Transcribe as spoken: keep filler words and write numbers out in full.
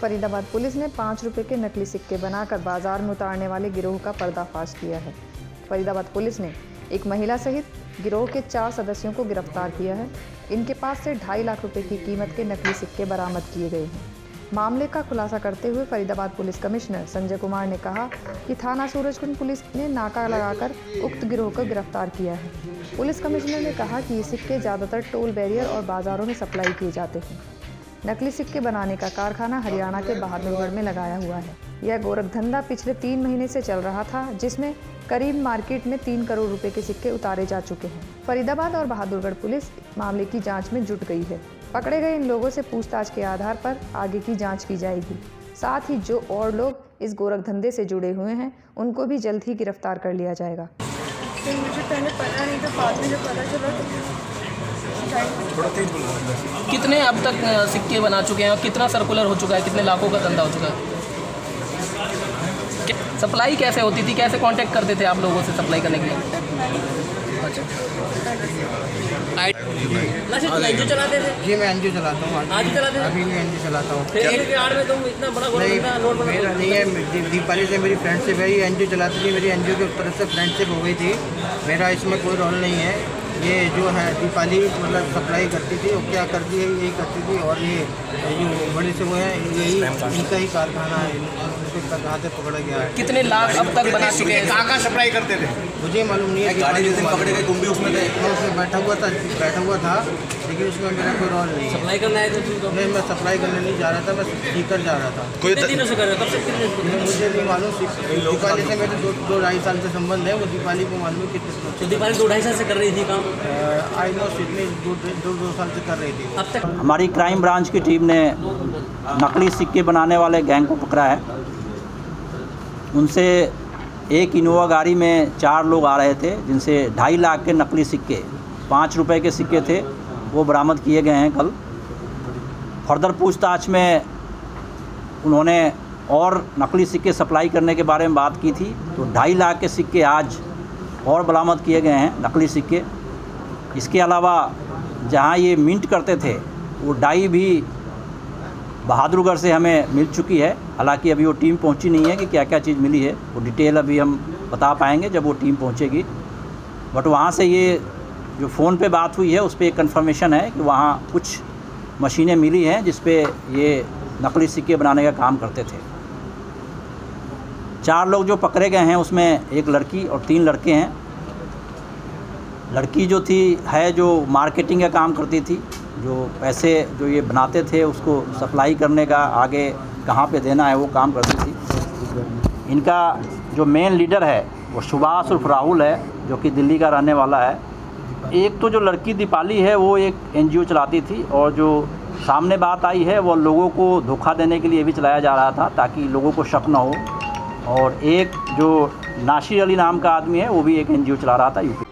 Faridabad police ने पाँच रुपये के नकली सिक्के बनाकर बाजार में उतारने वाले गिरोह का पर्दाफाश किया है। फरीदाबाद पुलिस ने एक महिला सहित गिरोह के चार सदस्यों को गिरफ्तार किया है। इनके पास से ढाई लाख रुपए की कीमत के नकली सिक्के बरामद किए गए हैं। मामले का खुलासा करते हुए फरीदाबाद पुलिस कमिश्नर संजय कुमार ने कहा कि थाना सूरजकुंड पुलिस ने नाका लगाकर उक्त गिरोह को गिरफ्तार किया है। पुलिस कमिश्नर ने कहा कि ये सिक्के ज़्यादातर टोल बैरियर और बाज़ारों में सप्लाई किए जाते हैं। नकली सिक्के बनाने का कारखाना हरियाणा के बहादुरगढ़ में लगाया हुआ है। यह गोरखधंधा पिछले तीन महीने से चल रहा था, जिसमें करीब मार्केट में तीन करोड़ रुपए के सिक्के उतारे जा चुके हैं। फरीदाबाद और बहादुरगढ़ पुलिस मामले की जांच में जुट गई है। पकड़े गए इन लोगों से पूछताछ के आधार पर आगे की जांच की जाएगी। साथ ही जो और लोग इस गोरखधंधे से जुड़े हुए हैं, उनको भी जल्द ही गिरफ्तार कर लिया जाएगा। मुझे पहले पता नहीं था, बाद में जब पता चला। कितने अब तक सिक्के बना चुके हैं और कितना सर्कुलर हो चुका है, कितने लाखों का धंधा हो चुका है? सप्लाई कैसे होती थी, कैसे कांटेक्ट करते थे आप लोगों से सप्लाई करने के लिए? एनजीओ चलाते थे? जी मैं एनजीओ चलाता हूँ। आज चलाते हैं? अभी मैं एनजीओ चलाता हूँ। में तुम इतना बड़ा मेरा नहीं है। दीपाली से मेरी फ्रेंडशिप है, ये एनजीओ चलाती थी, मेरी एनजीओ की तरफ से फ्रेंडशिप हो गई थी। मेरा इसमें कोई रोल नहीं है। ये जो है दीपाली मतलब सप्लाई करती थी, वो क्या करती है यही करती थी। और ये जो बड़े से वो है यही इनका ही कारखाना है, इनको कहाँ से पकड़ा गया है। कितने लाख अब तक बना चुके हैं? कहाँ कहाँ सप्लाई करते थे मुझे मालूम नहीं है। गाड़ी जिस दिन पकड़े गए तुम भी उसमें थे? उसमें बैठा हुआ था बैठा हुआ था लेकिन उसमें मेरा कोई रोल नहीं। सप्लाई करना है तो नहीं, मैं सप्लाई करने नहीं जा रहा था, मैं सीकर जा रहा था। कितने दिनों से कर रहे थे? मुझे नहीं मालूम। दीपाली से मेरे दो ढाई साल से संबंध है, वो दीपाली को मालूम है कितने। दीपाली दो ढाई साल से कर रही थी काम? हमारी क्राइम ब्रांच की टीम ने नकली सिक्के बनाने वाले गैंग को पकड़ा है। उनसे एक इनोवा गाड़ी में चार लोग आ रहे थे, जिनसे ढाई लाख के नकली सिक्के पाँच रुपए के सिक्के थे, वो बरामद किए गए हैं। कल फर्दर पूछताछ में उन्होंने और नकली सिक्के सप्लाई करने के बारे में बात की थी, तो ढाई लाख के सिक्के आज और बरामद किए गए हैं नकली सिक्के। इसके अलावा जहां ये मिंट करते थे वो डाई भी बहादुरगढ़ से हमें मिल चुकी है। हालांकि अभी वो टीम पहुंची नहीं है कि क्या क्या चीज़ मिली है, वो डिटेल अभी हम बता पाएंगे जब वो टीम पहुंचेगी। बट वहां से ये जो फ़ोन पे बात हुई है उस पर एक कन्फर्मेशन है कि वहां कुछ मशीनें मिली हैं जिस पे ये नकली सिक्के बनाने का काम करते थे। चार लोग जो पकड़े गए हैं उसमें एक लड़की और तीन लड़के हैं। लड़की जो थी है जो मार्केटिंग का काम करती थी, जो पैसे जो ये बनाते थे उसको सप्लाई करने का आगे कहाँ पे देना है वो काम करती थी। इनका जो मेन लीडर है वो सुभाष उर्फ राहुल है, जो कि दिल्ली का रहने वाला है। एक तो जो लड़की दीपाली है वो एक एनजीओ चलाती थी, और जो सामने बात आई है वो लोगों को धोखा देने के लिए भी चलाया जा रहा था ताकि लोगों को शक न हो। और एक जो नासिर अली नाम का आदमी है वो भी एक एनजीओ चला रहा था यूपी